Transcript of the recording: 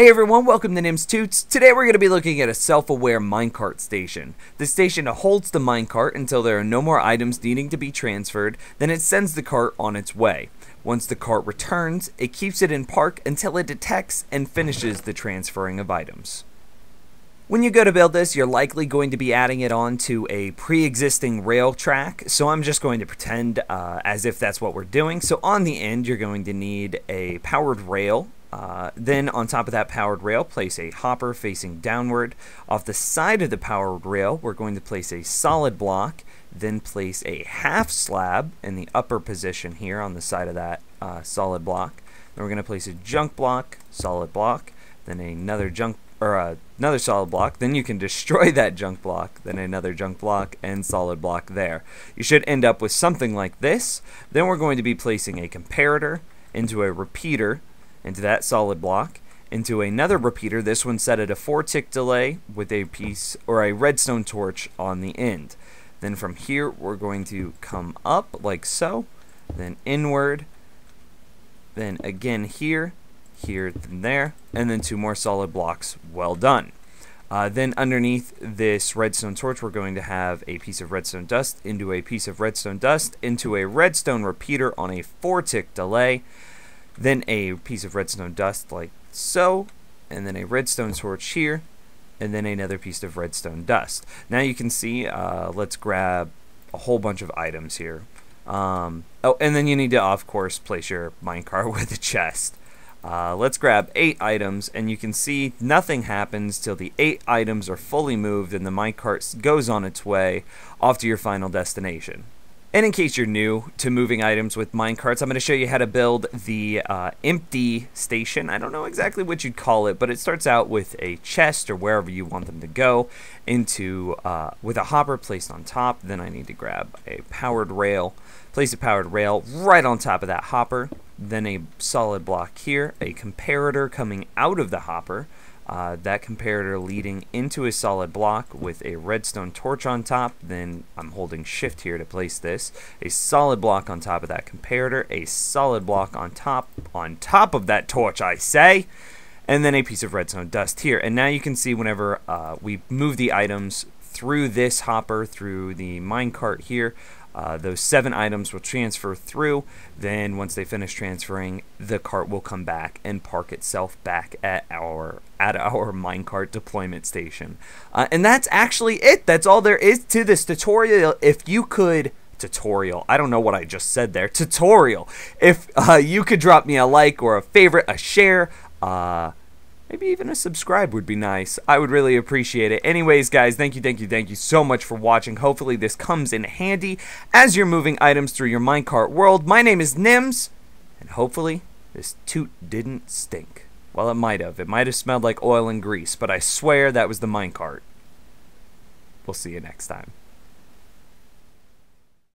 Hey everyone, welcome to Nims Toots. Today we're going to be looking at a self-aware minecart station. The station holds the minecart until there are no more items needing to be transferred, then it sends the cart on its way. Once the cart returns, it keeps it in park until it detects and finishes the transferring of items. When you go to build this, you're likely going to be adding it on to a pre-existing rail track, so I'm just going to pretend as if that's what we're doing. So on the end, you're going to need a powered rail. Then on top of that powered rail, place a hopper facing downward. Off the side of the powered rail, we're going to place a solid block, then place a half slab in the upper position here on the side of that solid block. Then we're going to place a junk block, solid block, then another junk or another solid block. Then you can destroy that junk block, then another junk block and solid block there. You should end up with something like this. Then we're going to be placing a comparator into a repeater, into that solid block, into another repeater, this one set at a 4-tick delay with a piece or a redstone torch on the end. Then from here we're going to come up like so, then inward, then again here, here, then there, and then two more solid blocks. Well done. Then underneath this redstone torch we're going to have a piece of redstone dust into a piece of redstone dust into a redstone repeater on a 4-tick delay. Then a piece of redstone dust like so, and then a redstone torch here, and then another piece of redstone dust. Now you can see, let's grab a whole bunch of items here. Oh, and then you need to, of course, place your minecart with a chest. Let's grab 8 items, and you can see nothing happens till the 8 items are fully moved and the minecart goes on its way off to your final destination. And in case you're new to moving items with minecarts, I'm going to show you how to build the empty station. I don't know exactly what you'd call it, but it starts out with a chest or wherever you want them to go, into with a hopper placed on top. Then I need to grab a powered rail, place a powered rail right on top of that hopper, then a solid block here, a comparator coming out of the hopper, that comparator leading into a solid block with a redstone torch on top, then I'm holding shift here to place this, a solid block on top of that comparator, a solid block on top of that torch, I say, and then a piece of redstone dust here. And now you can see whenever we move the items through this hopper, through the minecart here, those 7 items will transfer through. Then once they finish transferring, the cart will come back and park itself back at our minecart deployment station. And that's actually it. That's all there is to this tutorial. If you could tutorial, if you could drop me a like or a favorite, a share, maybe even a subscribe would be nice. I would really appreciate it. Anyways, guys, thank you so much for watching. Hopefully this comes in handy as you're moving items through your minecart world. My name is Nims, and hopefully this toot didn't stink. Well, it might have. It might have smelled like oil and grease, but I swear that was the minecart. We'll see you next time.